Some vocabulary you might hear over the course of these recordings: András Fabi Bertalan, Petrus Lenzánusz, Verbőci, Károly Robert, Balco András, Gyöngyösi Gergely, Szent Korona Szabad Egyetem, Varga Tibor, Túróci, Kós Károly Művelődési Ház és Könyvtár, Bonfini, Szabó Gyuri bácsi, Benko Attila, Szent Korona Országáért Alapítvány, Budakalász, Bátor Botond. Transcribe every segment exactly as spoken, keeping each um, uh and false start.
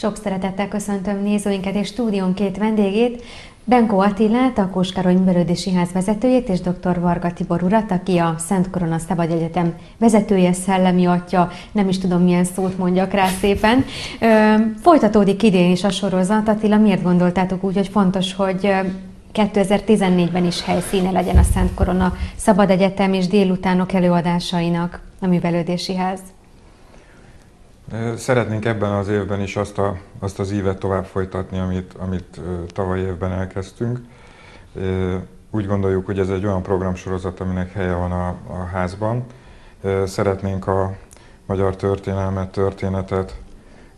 Sok szeretettel köszöntöm nézőinket és stúdión két vendégét, Benko Attilát, a Kós Károly Művelődési Ház vezetőjét, és dr. Varga Tibor urat, aki a Szent Korona Szabad Egyetem vezetője, szellemi atya, nem is tudom milyen szót mondjak rá szépen. Ö, folytatódik idén is a sorozat. Attila, miért gondoltátok úgy, hogy fontos, hogy kétezer-tizennégyben is helyszíne legyen a Szent Korona Szabad Egyetem és délutánok előadásainak a Művelődési Ház? Szeretnénk ebben az évben is azt, a, azt az ívet tovább folytatni, amit, amit tavaly évben elkezdtünk. Úgy gondoljuk, hogy ez egy olyan programsorozat, aminek helye van a, a házban. Szeretnénk a magyar történelmet, történetet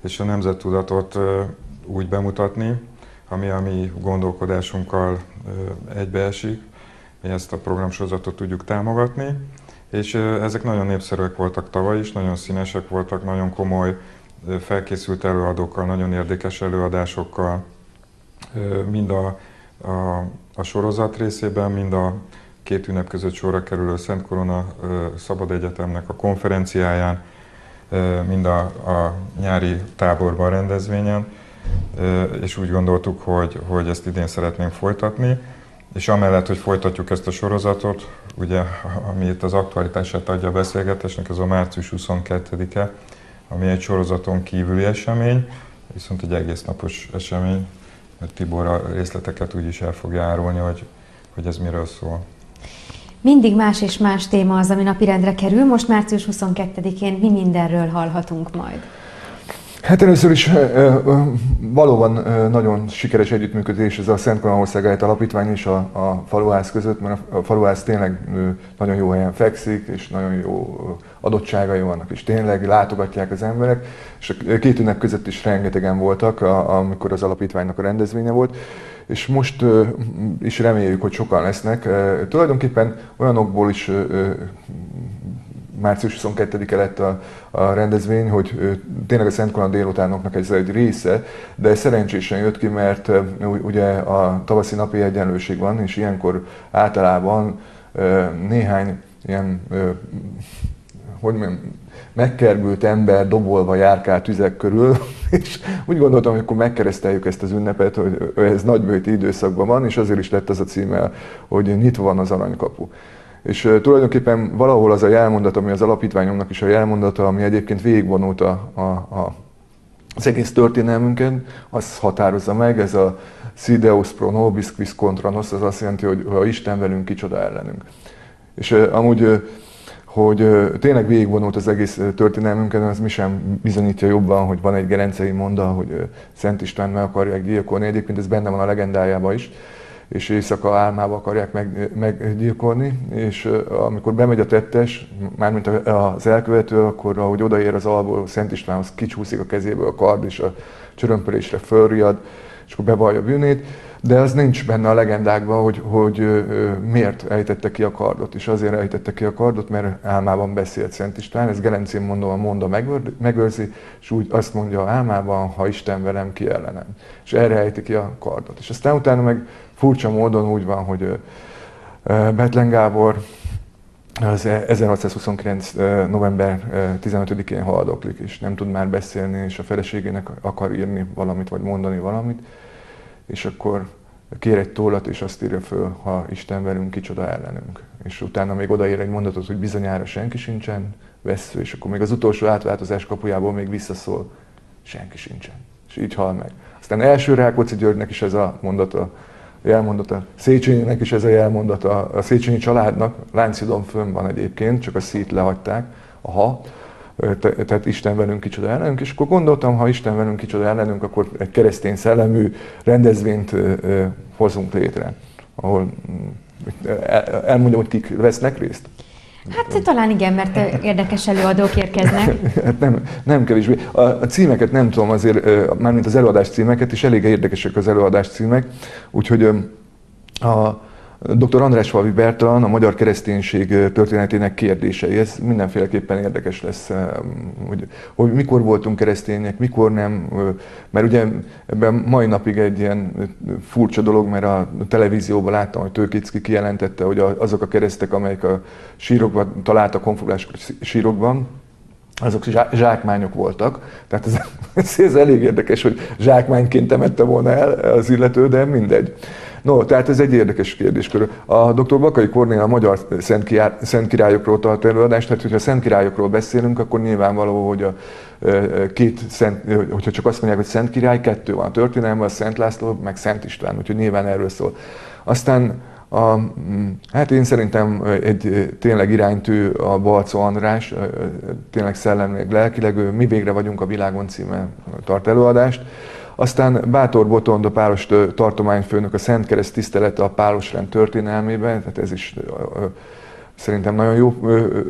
és a nemzettudatot úgy bemutatni, ami a mi gondolkodásunkkal egybeesik. Mi ezt a programsorozatot tudjuk támogatni. És ezek nagyon népszerűek voltak tavaly is, nagyon színesek voltak, nagyon komoly felkészült előadókkal, nagyon érdekes előadásokkal, mind a, a, a sorozat részében, mind a két ünnep között sorra kerülő Szent Korona Szabad Egyetemnek a konferenciáján, mind a, a nyári táborban, rendezvényen, és úgy gondoltuk, hogy, hogy ezt idén szeretnénk folytatni. És amellett, hogy folytatjuk ezt a sorozatot, ugye, ami itt az aktualitását adja a beszélgetésnek, ez a március huszonkettedike, ami egy sorozaton kívüli esemény, viszont egy egésznapos esemény, mert Tibor a részleteket úgyis el fogja árulni, hogy, hogy ez miről szól. Mindig más és más téma az, ami napirendre kerül. Most március huszonkettedikén mi mindenről hallhatunk majd? Hát először is valóban nagyon sikeres együttműködés ez a Szent Korona Országáért Alapítvány és a, a faluház között, mert a faluház tényleg nagyon jó helyen fekszik, és nagyon jó adottságai vannak, és tényleg látogatják az emberek, és a két ünnep között is rengetegen voltak, amikor az alapítványnak a rendezvénye volt, és most is reméljük, hogy sokan lesznek. Tulajdonképpen olyanokból is március huszonkettedike lett a, a rendezvény, hogy ő, tényleg a Szent Korona délutánoknak ez egy része, de szerencsésen jött ki, mert uh, ugye a tavaszi napi egyenlőség van, és ilyenkor általában uh, néhány ilyen, uh, hogy mondjam, megkergült ember dobolva járkál tüzek körül, és úgy gondoltam, hogy akkor megkereszteljük ezt az ünnepet, hogy ez nagybőti időszakban van, és azért is lett az a címe, hogy nyitva van az aranykapu. És tulajdonképpen valahol az a jelmondat, ami az alapítványomnak is a jelmondata, ami egyébként végigvonult a, a, a, az egész történelmünket, az határozza meg, ez a Si Deus pro nobis quis contra nos, az azt jelenti, hogy ha Isten velünk, kicsoda ellenünk. És amúgy, hogy tényleg végigvonult az egész történelmünket, az mi sem bizonyítja jobban, hogy van egy gerencei monda, hogy Szent István meg akarják gyilkolni, egyébként ez benne van a legendájában is, és éjszaka álmába akarják meg, meggyilkolni, és amikor bemegy a tettes, mármint az elkövető, akkor ahogy odaér az alból Szent Istvánhoz, kicsúszik a kezéből a kard, és a csörömpölésre fölriad, és akkor bevallja a bűnét, de az nincs benne a legendákban, hogy, hogy miért ejtette ki a kardot, és azért ejtette ki a kardot, mert álmában beszélt Szent István, ez gerencén mondom, a monda megőrzi, és úgy azt mondja álmában, ha Isten velem, ki ellenem, és erre ejti ki a kardot, és aztán utána meg furcsa módon úgy van, hogy Bethlen Gábor az ezernyolcszázhuszonkilenc november tizenötödikén haldoklik, és nem tud már beszélni, és a feleségének akar írni valamit, vagy mondani valamit, és akkor kér egy tollat, és azt írja föl, ha Isten velünk, kicsoda ellenünk. És utána még odaér egy mondatot, hogy bizonyára senki sincsen, vessző, és akkor még az utolsó átváltozás kapujából még visszaszól, senki sincsen, és így hal meg. Aztán első Rákóczi Györgynek is ez a mondata, jelmondata. Széchenyinek is ez a jelmondata, a Széchenyi családnak, Lánchidon fönn van egyébként, csak a szít lehagyták, aha, tehát te, Isten velünk, kicsoda ellenünk, és akkor gondoltam, ha Isten velünk, kicsoda ellenünk, akkor egy keresztény szellemű rendezvényt ö, ö, hozunk létre, ahol el, elmondjam, hogy kik vesznek részt. Hát talán igen, mert érdekes előadók érkeznek. Hát nem, nem kevésbé. A, a címeket nem tudom azért, mármint az előadás címeket, és elég érdekesek az előadás címek. Úgyhogy a dr. András Fabi Bertalan, a magyar kereszténység történetének kérdései, ez mindenféleképpen érdekes lesz, hogy, hogy mikor voltunk keresztények, mikor nem, mert ugye ebben mai napig egy ilyen furcsa dolog, mert a televízióban láttam, hogy Tőkicki kijelentette, hogy azok a keresztek, amelyek a sírokban találtak, honfoglalások sírokban, azok zsákmányok voltak, tehát ez, ez elég érdekes, hogy zsákmányként temette volna el az illető, de mindegy. No, tehát ez egy érdekes kérdéskör. A dr. Bakai Kornél a magyar szentkirályokról tart előadást, tehát hogyha szentkirályokról beszélünk, akkor nyilvánvaló, hogy a két szent, hogyha csak azt mondják, hogy szentkirály, kettő van a történelemben, a Szent László, meg Szent István, úgyhogy nyilván erről szól. Aztán A, hát én szerintem egy tényleg iránytű a Balco András, tényleg szellemileg, lelkileg, ő Mi végre vagyunk a világon címmel tart előadást. Aztán Bátor Botond, a páros tartományfőnök, a Szentkereszt tisztelete a Pálos Rend történelmében, tehát ez is szerintem nagyon jó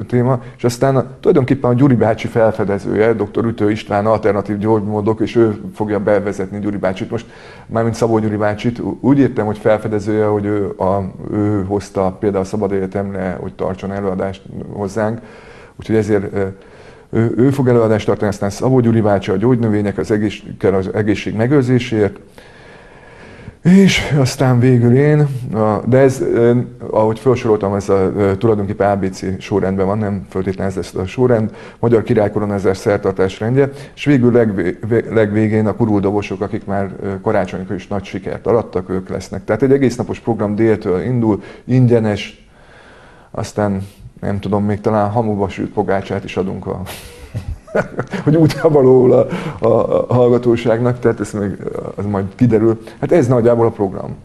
téma. És aztán tulajdonképpen a Gyuri bácsi felfedezője, dr. Ütő István, alternatív gyógymódok, és ő fogja bevezetni Gyuri bácsit. Most mármint Szabó Gyuri bácsit, úgy értem, hogy felfedezője, hogy ő, a, ő hozta például a Szabad Egyetemre, hogy tartson előadást hozzánk. Úgyhogy ezért ő, ő fog előadást tartani, aztán Szabó Gyuri bácsi, a gyógynövények az, egész, az egészség megőrzésért. És aztán végül én, de ez, ahogy felsoroltam, ez a tulajdonképpen á bé cé sorrendben van, nem feltétlenül ez lesz a sorrend, Magyar Királykoronázás szertartás rendje, és végül legvé, legvégén a Kurul Dobosok, akik már karácsonykor is nagy sikert arattak, ők lesznek. Tehát egy egésznapos program déltől indul, ingyenes, aztán nem tudom, még talán hamuba sült pogácsát is adunk a... hogy útra való a, a, a hallgatóságnak, tehát ez még az majd kiderül. Hát ez nagyjából a program.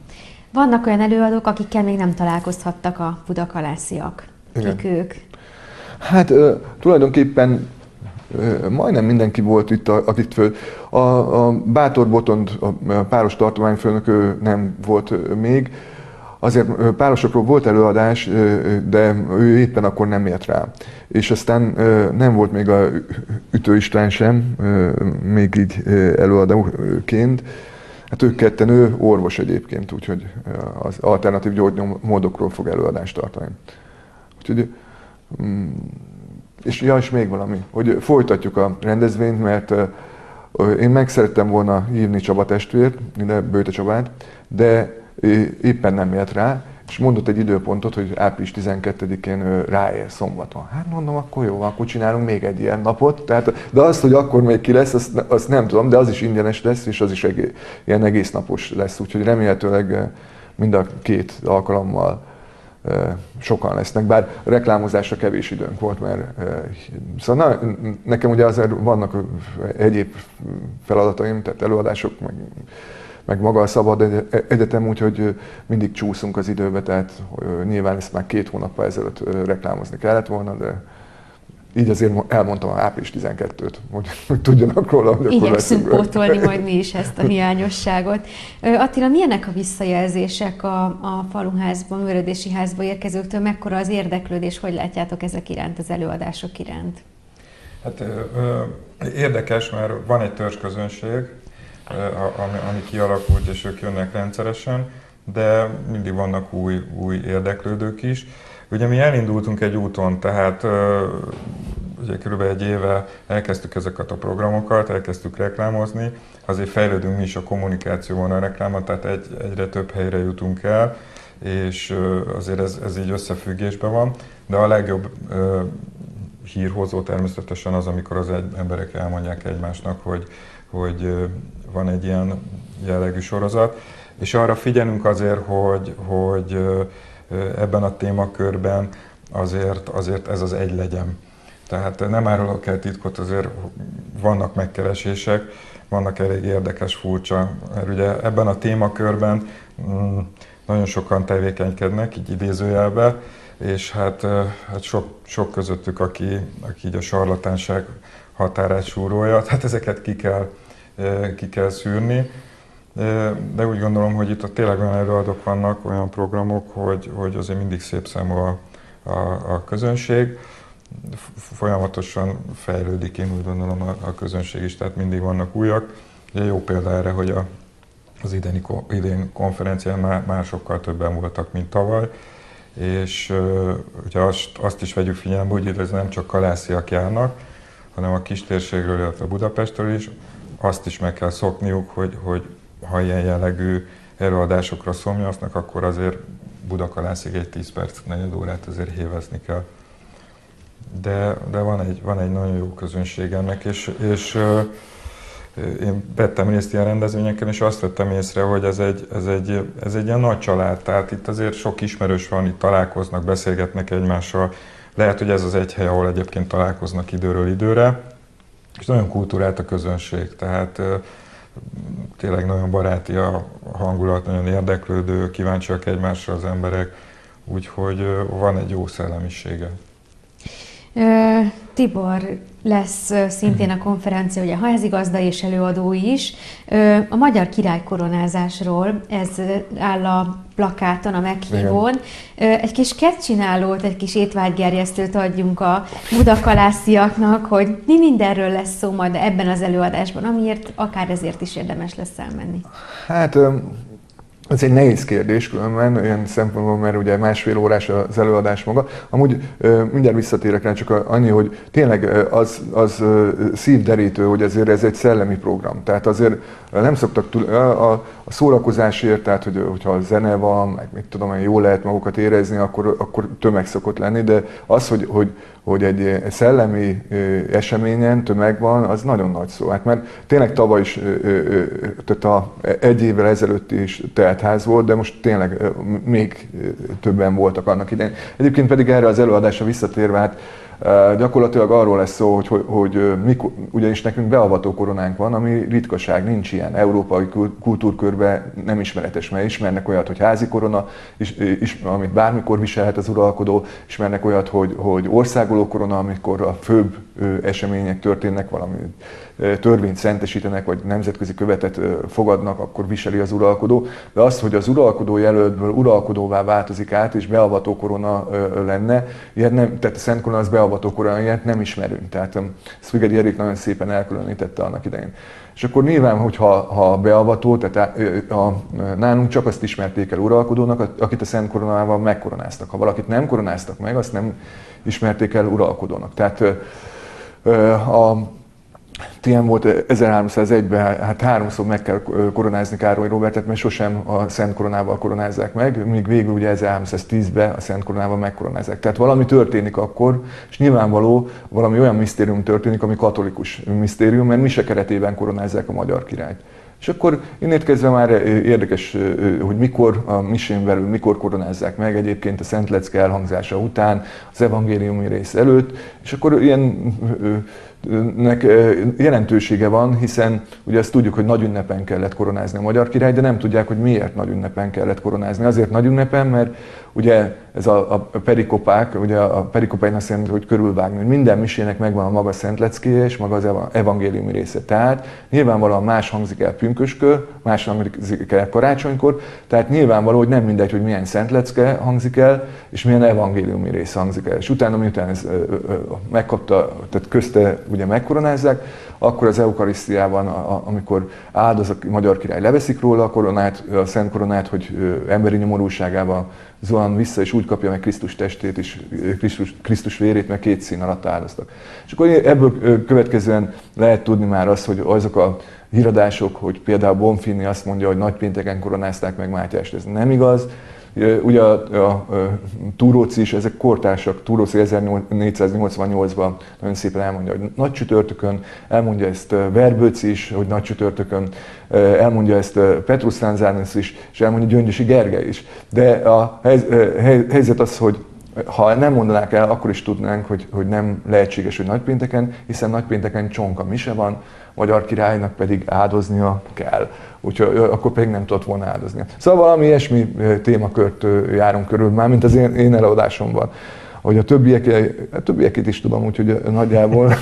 Vannak olyan előadók, akikkel még nem találkozhattak a budakalásziak. Kik ők? Hát tulajdonképpen majdnem mindenki volt itt, akit föl. A, a Bátor Botond, a páros tartományfőnök, ő nem volt még. Azért párosokról volt előadás, de ő éppen akkor nem ért rá. És aztán nem volt még a Ütő István sem, még így előadóként. Hát ők ketten, ő orvos egyébként, úgyhogy az alternatív gyógymódokról fog előadást tartani. Úgyhogy, és, ja, és még valami, hogy folytatjuk a rendezvényt, mert én meg szerettem volna hívni Csaba testvért, ide Bőte Csabát, de éppen nem ért rá, és mondott egy időpontot, hogy április tizenkettedikén ráér szombaton. Hát mondom, akkor jó, akkor csinálunk még egy ilyen napot. Tehát, de azt, hogy akkor még ki lesz, azt, azt nem tudom, de az is ingyenes lesz, és az is egész, ilyen egésznapos lesz. Úgyhogy remélhetőleg mind a két alkalommal sokan lesznek, bár reklámozásra kevés időnk volt, mert szóval na, nekem ugye azért vannak egyéb feladataim, tehát előadások, meg meg maga a Szabad Egyetem, úgyhogy mindig csúszunk az időbe, tehát nyilván ezt már két hónappal ezelőtt reklámozni kellett volna, de így azért elmondtam április tizenkettedikét, hogy, hogy tudjanak róla, hogy igen, akkor leszünk. Igyekszünk pótolni majd mi is ezt a hiányosságot. Attila, milyenek a visszajelzések a, a faluházban, művelődési házba érkezőktől? Mekkora az érdeklődés, hogy látjátok ezek iránt, az előadások iránt? Hát érdekes, mert van egy törzsközönség, Ami, ami kialakult, és ők jönnek rendszeresen, de mindig vannak új, új érdeklődők is. Ugye mi elindultunk egy úton, tehát ugye kb. Egy éve elkezdtük ezeket a programokat, elkezdtük reklámozni, azért fejlődünk mi is a kommunikációban a reklámon, tehát egy, egyre több helyre jutunk el, és azért ez, ez így összefüggésben van, de a legjobb hírhozó természetesen az, amikor az egy, emberek elmondják egymásnak, hogy hogy van egy ilyen jellegű sorozat, és arra figyelünk azért, hogy, hogy ebben a témakörben azért, azért ez az egy legyen. Tehát nem árulok el titkot, azért vannak megkeresések, vannak elég érdekes, furcsa, mert ugye ebben a témakörben nagyon sokan tevékenykednek, így idézőjelben, és hát, hát sok, sok közöttük, aki, aki így a sarlatánság határát súrolja, tehát ezeket ki kell, ki kell szűrni. De úgy gondolom, hogy itt tényleg olyan előadók vannak, olyan programok, hogy, hogy azért mindig szép számú a, a, a közönség. Folyamatosan fejlődik, én úgy gondolom, a, a közönség is, tehát mindig vannak újak. Ugye jó példa erre, hogy a, az ideni, idén konferencián már, már sokkal többen voltak, mint tavaly. És ugye azt, azt is vegyük figyelembe, hogy itt nem csak kalásziak járnak, hanem a kistérségről, illetve Budapestről is, azt is meg kell szokniuk, hogy, hogy ha ilyen jellegű előadásokra szomjaznak, akkor azért Budakalászig egy tíz perc, negyed órát azért hévezni kell. de, de van, egy, van egy nagyon jó közönség ennek, és, és én vettem részt ilyen rendezvényeken, és azt vettem észre, hogy ez egy, ez, egy, ez egy ilyen nagy család, tehát itt azért sok ismerős van, itt találkoznak, beszélgetnek egymással. Lehet, hogy ez az egy hely, ahol egyébként találkoznak időről időre, és nagyon kultúrált a közönség, tehát tényleg nagyon baráti a hangulat, nagyon érdeklődő, kíváncsiak egymásra az emberek, úgyhogy van egy jó szellemisége. Tibor lesz szintén a konferencia, ugye házigazda és előadó is. A magyar király koronázásról, ez áll a plakáton, a meghívón. Igen. Egy kis kettcsinálót, egy kis étvágygerjesztőt adjunk a budakalásziaknak, hogy mi mindenről lesz szó majd ebben az előadásban, amiért akár ezért is érdemes lesz elmenni. Hát ez egy nehéz kérdés különben, olyan szempontból, mert ugye másfél órás az előadás maga. Amúgy mindjárt visszatérek rá, csak annyi, hogy tényleg az, az szívderítő, hogy azért ez egy szellemi program. Tehát azért nem szoktak túl, a, a szórakozásért, tehát hogy, hogyha zene van, meg mit tudom, hogy jól lehet magukat érezni, akkor, akkor tömeg szokott lenni, de az, hogy, hogy hogy egy szellemi eseményen tömeg van, az nagyon nagy szó. Hát mert tényleg tavaly is, tehát a, egy évvel ezelőtt is teltház volt, de most tényleg még többen voltak annak idején. Egyébként pedig erre az előadásra visszatérve, hát gyakorlatilag arról lesz szó, hogy, hogy, hogy mikor, ugyanis nekünk beavató koronánk van, ami ritkaság, nincs ilyen. Európai kultúrkörben nem ismeretes, mert ismernek olyat, hogy házi korona, is, is, amit bármikor viselhet az uralkodó, ismernek olyat, hogy, hogy országoló korona, amikor a főbb események történnek, valami törvényt szentesítenek, vagy nemzetközi követet fogadnak, akkor viseli az uralkodó. De az, hogy az uralkodó jelöltből uralkodóvá változik át, és beavató korona lenne, ilyet nem, tehát a Szent Korona az beavató korona, ilyet nem ismerünk. Tehát Szvigedi Erik nagyon szépen elkülönítette annak idején. És akkor nyilván, hogyha ha beavató, tehát a, a, nálunk csak azt ismerték el uralkodónak, akit a Szent Koronával megkoronáztak. Ha valakit nem koronáztak meg, azt nem ismerték el uralkodónak. Tehát a ilyen volt ezerháromszázegyben, hát háromszor meg kell koronázni Károly Robertet, mert sosem a Szent Koronával koronázzák meg, míg végül ugye ezerháromszáztízben a Szent Koronával megkoronázzák. Tehát valami történik akkor, és nyilvánvaló valami olyan misztérium történik, ami katolikus misztérium, mert mise keretében koronázzák a magyar királyt. És akkor innét kezdve már érdekes, hogy mikor a misén belül, mikor koronázzák meg, egyébként a Szent Lecke elhangzása után, az evangéliumi rész előtt, és akkor ilyennek jelentősége van, hiszen ugye azt tudjuk, hogy nagy ünnepen kellett koronázni a magyar királyt, de nem tudják, hogy miért nagy ünnepen kellett koronázni. Azért nagy ünnepen, mert ugye ez a, a perikopák, ugye a perikopáin azt jelenti, hogy körülvágni, hogy minden misének megvan a maga Szent Leckéje és maga az evangéliumi része. Tehát nyilvánvalóan más hangzik el pünköskor, más hangzik el karácsonykor, tehát nyilvánvaló, hogy nem mindegy, hogy milyen Szent Lecke hangzik el, és milyen evangéliumi rész hangzik el. És utána, miután ez megkapta, tehát közte ugye megkoronázzák, akkor az eukarisztiában, amikor áldoz a magyar király, leveszik róla a koronát, a Szent Koronát, hogy emberi nyomorúságában zuhan vissza, és úgy kapja meg Krisztus testét és Krisztus, Krisztus vérét, mert két szín alatt áldoztak. És akkor ebből következően lehet tudni már azt, hogy azok a híradások, hogy például Bonfini azt mondja, hogy nagypénteken koronázták meg Mátyást, ez nem igaz. Ugye a, a, a Túróci is, ezek kortársak, Túróci ezernégyszáznyolcvannyolcban nagyon szépen elmondja, hogy nagy csütörtökön, elmondja ezt Verbőci is, hogy nagy csütörtökön, elmondja ezt Petrus Lenzánusz is, és elmondja Gyöngyösi Gergely is. De a hely, hely, helyzet az, hogy ha nem mondanák el, akkor is tudnánk, hogy, hogy nem lehetséges, hogy nagypénteken, hiszen nagypénteken csonka mise van, magyar királynak pedig áldoznia kell. Úgyhogy akkor pedig nem tudott volna áldozni. Szóval valami ilyesmi témakört járunk körül már, mint az én, én előadásomban. Hogy a többiek, a többieket is tudom, úgyhogy nagyjából...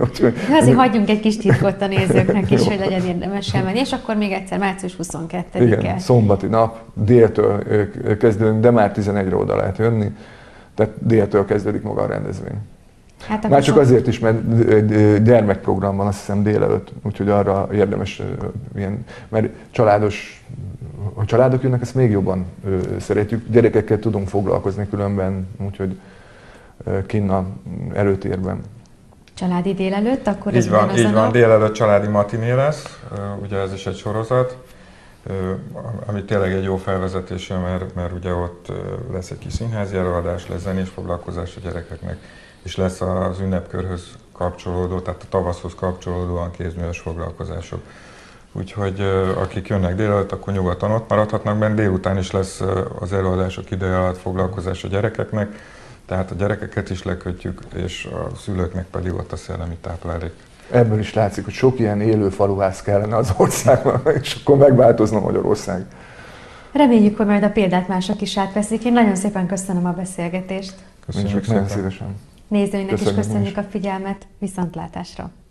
úgyhogy... Azért hagyjunk egy kis titkot a nézőknek is, hogy legyen érdemes elmenni. És akkor még egyszer március huszonkettedike. Igen, szombati nap, déltől kezdődünk, de már tizenegyre oda lehet jönni. Tehát déltől kezdődik maga a rendezvény. Hát már csak azért is, mert gyermekprogram van, azt hiszem délelőtt, úgyhogy arra érdemes ilyen, mert családos, a családok jönnek, ezt még jobban szeretjük, gyerekekkel tudunk foglalkozni különben, úgyhogy kinn a előtérben. Családi délelőtt, akkor így ez van, az így a van, nap? Délelőtt családi matiné lesz, ugye ez is egy sorozat. ami tényleg egy jó felvezetése, mert, mert ugye ott lesz egy kis színházi előadás, lesz zenés foglalkozás a gyerekeknek, és lesz az ünnepkörhöz kapcsolódó, tehát a tavaszhoz kapcsolódóan kézműves foglalkozások. Úgyhogy akik jönnek délelőtt, akkor nyugodtan ott maradhatnak, mert délután is lesz az előadások ideje alatt foglalkozás a gyerekeknek, tehát a gyerekeket is lekötjük, és a szülőknek pedig ott a szellemi táplálék. Ebből is látszik, hogy sok ilyen élő faluház kellene az országban, és akkor megváltozna Magyarország. Reméljük, hogy majd a példát mások is átveszik. Én nagyon szépen köszönöm a beszélgetést. Köszönjük szépen. Nézőinek is köszönjük a figyelmet. Viszontlátásra!